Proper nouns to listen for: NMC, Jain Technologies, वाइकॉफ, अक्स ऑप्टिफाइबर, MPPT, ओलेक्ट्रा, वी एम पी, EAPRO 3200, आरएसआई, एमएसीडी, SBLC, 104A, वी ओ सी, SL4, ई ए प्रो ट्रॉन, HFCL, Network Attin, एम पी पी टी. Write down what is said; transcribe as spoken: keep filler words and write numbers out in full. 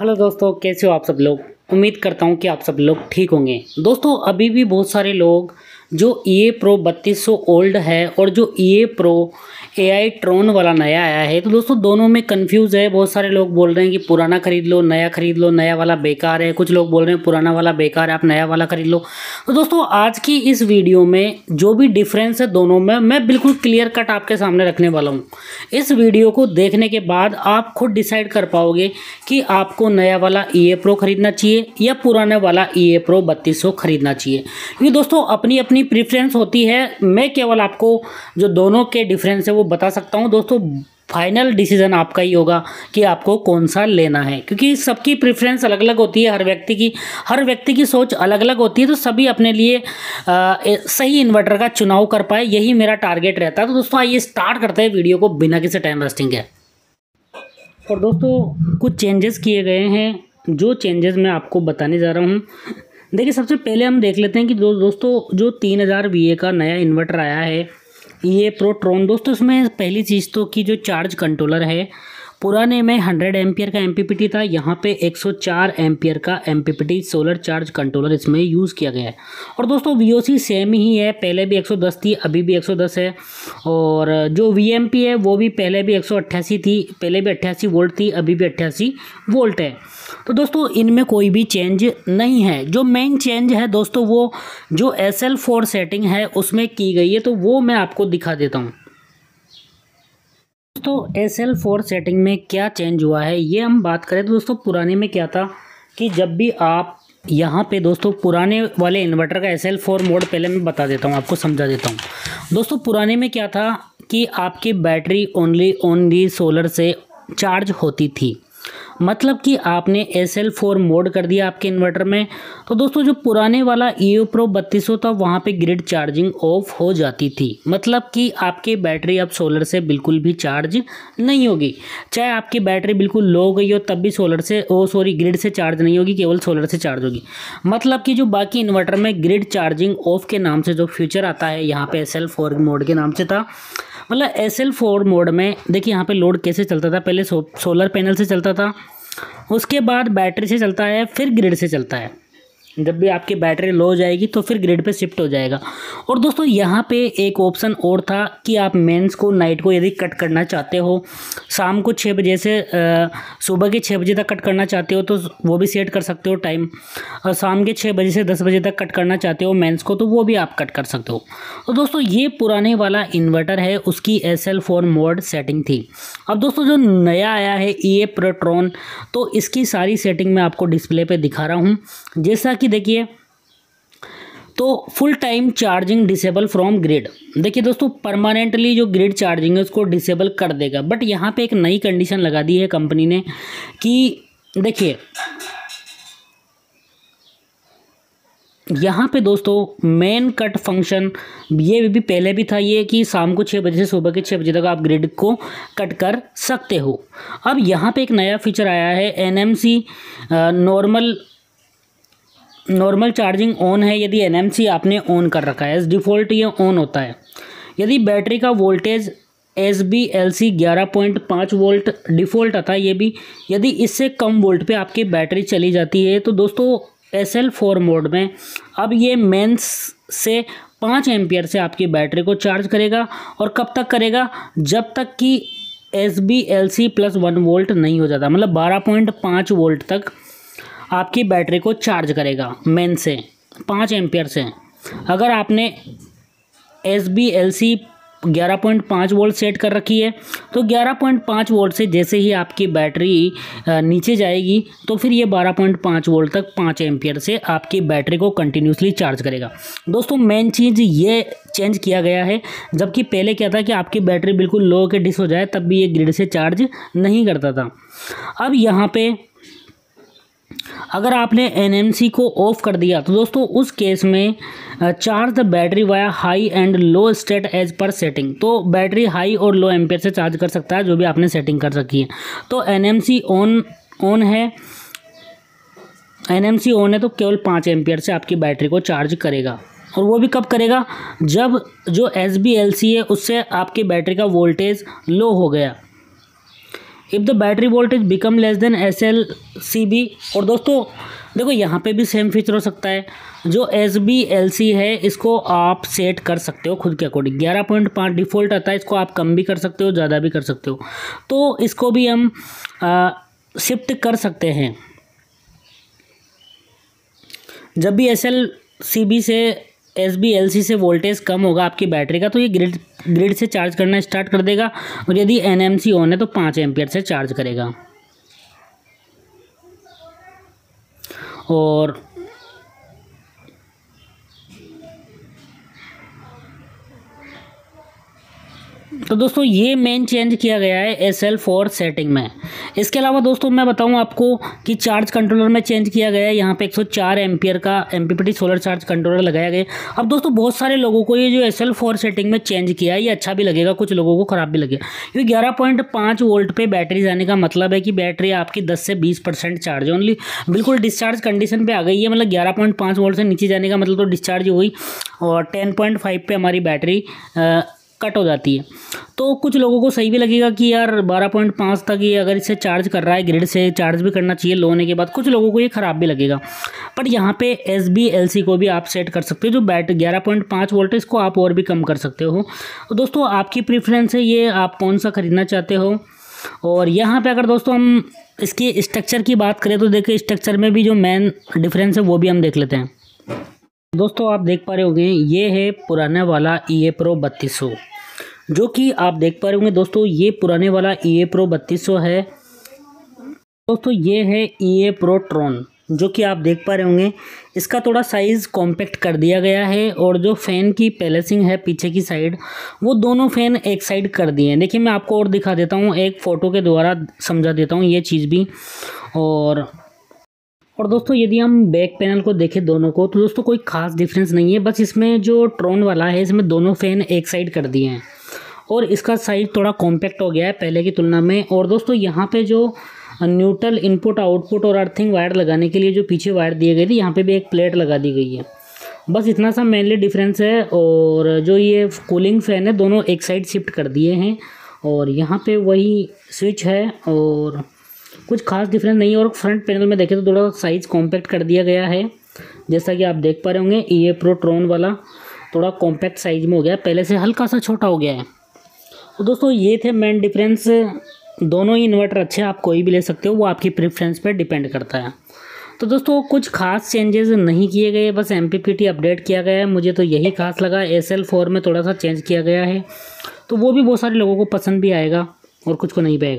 Hello दोस्तों, कैसे हो आप सब लोग। उम्मीद करता हूं कि आप सब लोग ठीक होंगे। दोस्तों अभी भी बहुत सारे लोग जो ई ए प्रो बत्तीस सौ ओल्ड है और जो ई ए प्रो ए आई ट्रॉन वाला नया आया है, तो दोस्तों दोनों में कंफ्यूज है। बहुत सारे लोग बोल रहे हैं कि पुराना खरीद लो, नया खरीद लो, नया वाला बेकार है। कुछ लोग बोल रहे हैं पुराना वाला बेकार है, आप नया वाला खरीद लो। तो दोस्तों आज की इस वीडियो में जो भी डिफरेंस है दोनों में, मैं बिल्कुल क्लियर कट आपके सामने रखने वाला हूँ। इस वीडियो को देखने के बाद आप खुद डिसाइड कर पाओगे कि आपको नया वाला ई ए प्रो खरीदना चाहिए या पुराना वाला ई ए प्रो बत्तीस सौ खरीदना चाहिए, क्योंकि दोस्तों अपनी अपनी प्रेफरेंस होती है। मैं केवल आपको जो दोनों के डिफरेंस है वो बता सकता हूं। दोस्तों फाइनल डिसीजन आपका ही होगा कि आपको कौन सा लेना है, क्योंकि सबकी प्रेफरेंस अलग अलग होती है। हर व्यक्ति की हर व्यक्ति की सोच अलग अलग होती है, तो सभी अपने लिए आ, सही इन्वर्टर का चुनाव कर पाए, यही मेरा टारगेट रहता है। तो दोस्तों आइए स्टार्ट करते हैं वीडियो को बिना किसी टाइम वेस्टिंग के। और दोस्तों कुछ चेंजेस किए गए हैं, जो चेंजेस मैं आपको बताने जा रहा हूँ। देखिए सबसे पहले हम देख लेते हैं कि दो, दोस्तों जो तीन हज़ार वी ए का नया इन्वर्टर आया है ई ए प्रो ट्रॉन, दोस्तों इसमें पहली चीज़ तो कि जो चार्ज कंट्रोलर है, पुराने में हंड्रेड एम्पियर का एम पी पी टी था, यहाँ पे एक सौ चार एम्पियर का एम पी पी टी solar charge controller इसमें यूज़ किया गया है। और दोस्तों वी ओ सी सेम ही है, पहले भी एक सौ दस थी, अभी भी एक सौ दस है। और जो वी एम पी है वो भी पहले भी एक सौ अट्ठासी थी, पहले भी अट्ठासी वोल्ट थी, अभी भी अट्ठासी वोल्ट है। तो दोस्तों इनमें कोई भी चेंज नहीं है। जो मेन चेंज है दोस्तों वो जो एस एल फोर सेटिंग है उसमें की गई है, तो वो मैं आपको दिखा देता हूँ। दोस्तों एस एल फोर सेटिंग में क्या चेंज हुआ है ये हम बात करें तो दोस्तों पुराने में क्या था कि जब भी आप यहाँ पे दोस्तों पुराने वाले इन्वर्टर का एस एल फोर मोड, पहले मैं बता देता हूँ, आपको समझा देता हूँ। दोस्तों पुराने में क्या था कि आपकी बैटरी ओनली ओनली सोलर से चार्ज होती थी, मतलब कि आपने एस एल फोर मोड कर दिया आपके इन्वर्टर में, तो दोस्तों जो पुराने वाला ई ए प्रो बत्तीस सौ था वहाँ पे ग्रिड चार्जिंग ऑफ हो जाती थी, मतलब कि आपकी बैटरी अब सोलर से बिल्कुल भी चार्ज नहीं होगी। चाहे आपकी बैटरी बिल्कुल लो गई हो तब भी सोलर से ओ सॉरी ग्रिड से चार्ज नहीं होगी, केवल सोलर से चार्ज होगी। मतलब कि जो बाकी इन्वर्टर में ग्रिड चार्जिंग ऑफ के नाम से जो फ्यूचर आता है, यहाँ पर एस एल फोर मोड के नाम से था। मतलब एस एल फोर मोड में देखिए यहाँ पे लोड कैसे चलता था, पहले सो, सोलर पैनल से चलता था, उसके बाद बैटरी से चलता है, फिर ग्रिड से चलता है। जब भी आपकी बैटरी लो हो जाएगी तो फिर ग्रिड पे शिफ्ट हो जाएगा। और दोस्तों यहाँ पे एक ऑप्शन और था कि आप मेंस को नाइट को यदि कट करना चाहते हो, शाम को छः बजे से सुबह के छः बजे तक कट करना चाहते हो तो वो भी सेट कर सकते हो टाइम, और शाम के छः बजे से दस बजे तक कट करना चाहते हो मेंस को, तो वो भी आप कट कर सकते हो। और दोस्तों ये पुराने वाला इन्वर्टर है, उसकी S L four mode setting थी। अब दोस्तों जो नया आया है ई ए प्रो ट्रॉन, तो इसकी सारी सेटिंग मैं आपको डिस्प्ले पर दिखा रहा हूँ। जैसा कि देखिए तो full time charging disable from grid, देखिए दोस्तों परमानेंटली जो ग्रिड चार्जिंग है उसको डिसेबल कर देगा। बट यहाँ पे एक नई कंडीशन लगा दी है कंपनी ने कि देखिए यहाँ पे दोस्तों मेन कट फंक्शन, ये भी पहले भी था ये कि शाम को छः बजे से सुबह के छः बजे तक आप ग्रिड को कट कर सकते हो। अब यहाँ पे एक नया फीचर आया है N M C, normal normal charging on है यदि एन एम सी आपने ऑन कर रखा है, एज डिफ़ॉल्ट ये ऑन होता है। यदि बैटरी का voltage S B L C ग्यारह पॉइंट पाँच वोल्ट डिफ़ॉल्ट आता है ये भी, यदि इससे कम वोल्ट पे आपकी बैटरी चली जाती है तो दोस्तों एस एल फोर मोड में अब ये मेंस से पाँच एम्पियर से आपकी बैटरी को चार्ज करेगा। और कब तक करेगा? जब तक कि S B L C plus one volt नहीं हो जाता, मतलब बारह पॉइंट पाँच वोल्ट तक आपकी बैटरी को चार्ज करेगा मेन से पाँच एम्पियर से। अगर आपने एस बी एल सी ग्यारह पॉइंट पाँच वोल्ट सेट कर रखी है तो ग्यारह पॉइंट पाँच वोल्ट से जैसे ही आपकी बैटरी नीचे जाएगी तो फिर ये बारह पॉइंट पाँच वोल्ट तक पाँच एम्पियर से आपकी बैटरी को कंटिन्यूसली चार्ज करेगा। दोस्तों मेन चीज़ ये चेंज किया गया है, जबकि पहले क्या था कि आपकी बैटरी बिल्कुल लो के डिस हो जाए तब भी ये ग्रिड से चार्ज नहीं करता था। अब यहाँ पर अगर आपने एन एम सी को ऑफ़ कर दिया तो दोस्तों उस केस में charge the battery via high and low state edge पर सेटिंग, तो बैटरी हाई और लो एम्पियर से चार्ज कर सकता है जो भी आपने सेटिंग कर रखी है। तो N M C on on है एन एम सी ऑन है तो केवल पाँच एम्पियर से आपकी बैटरी को चार्ज करेगा। और वो भी कब करेगा? जब जो एस बी एल सी है उससे आपकी बैटरी का वोल्टेज लो हो गया। If the battery voltage become less than S L C B. और दोस्तों देखो यहाँ पे भी सेम फीचर हो सकता है, जो एस बी एल सी है इसको आप सेट कर सकते हो खुद के अकॉर्डिंग, ग्यारह पॉइंट पाँच डिफ़ॉल्ट आता है, इसको आप कम भी कर सकते हो ज़्यादा भी कर सकते हो, तो इसको भी हम शिफ्ट कर सकते हैं। जब भी एस एल सी बी से एस बी एल सी से वोल्टेज कम होगा आपकी बैटरी का, तो ये ग्रिड ग्रिड से चार्ज करना स्टार्ट कर देगा, और यदि एन एम सी ऑन है तो पाँच एम्पियर से चार्ज करेगा। और तो दोस्तों ये मेन चेंज किया गया है एस एल फोर सेटिंग में। इसके अलावा दोस्तों मैं बताऊं आपको कि चार्ज कंट्रोलर में चेंज किया गया है, यहाँ पे एक सौ चार एम्पियर का एमपीपीटी सोलर चार्ज कंट्रोलर लगाया गया। अब दोस्तों बहुत सारे लोगों को ये जो एस एल फोर सेटिंग में चेंज किया है ये अच्छा भी लगेगा, कुछ लोगों को ख़राब भी लगेगा, क्योंकि ग्यारह पॉइंट पाँच वोल्ट पे बैटरी जाने का मतलब है कि बैटरी आपकी दस से बीस परसेंट चार्ज ओनली बिल्कुल डिस्चार्ज कंडीशन पर आ गई है, मतलब ग्यारह पॉइंट पाँच वोल्ट से नीचे जाने का मतलब तो डिस्चार्ज हो गई, और टेन पॉइंट फाइव पे हमारी बैटरी कट हो जाती है। तो कुछ लोगों को सही भी लगेगा कि यार बारह पॉइंट पाँच तक ये अगर इससे चार्ज कर रहा है, ग्रिड से चार्ज भी करना चाहिए लो होने के बाद, कुछ लोगों को ये ख़राब भी लगेगा। पर यहाँ पे एस बी एल सी को भी आप सेट कर सकते हो, जो बैट ग्यारह पॉइंट पाँच वोल्ट इसको आप और भी कम कर सकते हो। तो दोस्तों आपकी प्रेफरेंस है ये आप कौन सा ख़रीदना चाहते हो। और यहाँ पे अगर दोस्तों हम इसकी स्ट्रक्चर की बात करें तो देखिए स्ट्रक्चर में भी जो मेन डिफरेंस है वो भी हम देख लेते हैं। दोस्तों आप देख पा रहे होंगे ये है पुराने वाला ई ए प्रो बत्तीस सौ, जो कि आप देख पा रहे होंगे दोस्तों ये पुराने वाला ई ए प्रो बत्तीस सौ है। दोस्तों ये है ई ए प्रो ट्रॉन, जो कि आप देख पा रहे होंगे इसका थोड़ा साइज़ कॉम्पैक्ट कर दिया गया है, और जो फ़ैन की पैलेसिंग है पीछे की साइड वो दोनों फ़ैन एक साइड कर दिए हैं। देखिए मैं आपको और दिखा देता हूँ, एक फ़ोटो के द्वारा समझा देता हूँ ये चीज़ भी। और और दोस्तों यदि हम बैक पैनल को देखें दोनों को, तो दोस्तों कोई खास डिफरेंस नहीं है, बस इसमें जो ट्रॉन वाला है इसमें दोनों फ़ैन एक साइड कर दिए हैं, और इसका साइज़ थोड़ा कॉम्पैक्ट हो गया है पहले की तुलना में। और दोस्तों यहाँ पे जो न्यूट्रल इनपुट आउटपुट और अर्थिंग वायर लगाने के लिए जो पीछे वायर दिए गए थे यहाँ पर भी एक प्लेट लगा दी गई है, बस इतना सा मेनली डिफरेंस है। और जो ये कूलिंग फ़ैन है दोनों एक साइड शिफ्ट कर दिए हैं, और यहाँ पर वही स्विच है, और कुछ खास डिफरेंस नहीं है। और फ्रंट पैनल में देखें तो थोड़ा साइज़ कॉम्पैक्ट कर दिया गया है, जैसा कि आप देख पा रहे होंगे ई ए प्रो ट्रॉन वाला थोड़ा कॉम्पैक्ट साइज़ में हो गया है, पहले से हल्का सा छोटा हो गया है। तो दोस्तों ये थे मेन डिफरेंस। दोनों ही इन्वर्टर अच्छे हैं, आप कोई भी ले सकते हो, वो आपकी प्रेफरेंस पर डिपेंड करता है। तो दोस्तों कुछ खास चेंजेस नहीं किए गए, बस एम पी पी टी update किया गया है, मुझे तो यही खास लगा। एस एल फोर में थोड़ा सा चेंज किया गया है, तो वो भी बहुत सारे लोगों को पसंद भी आएगा और कुछ को नहीं भी आएगा।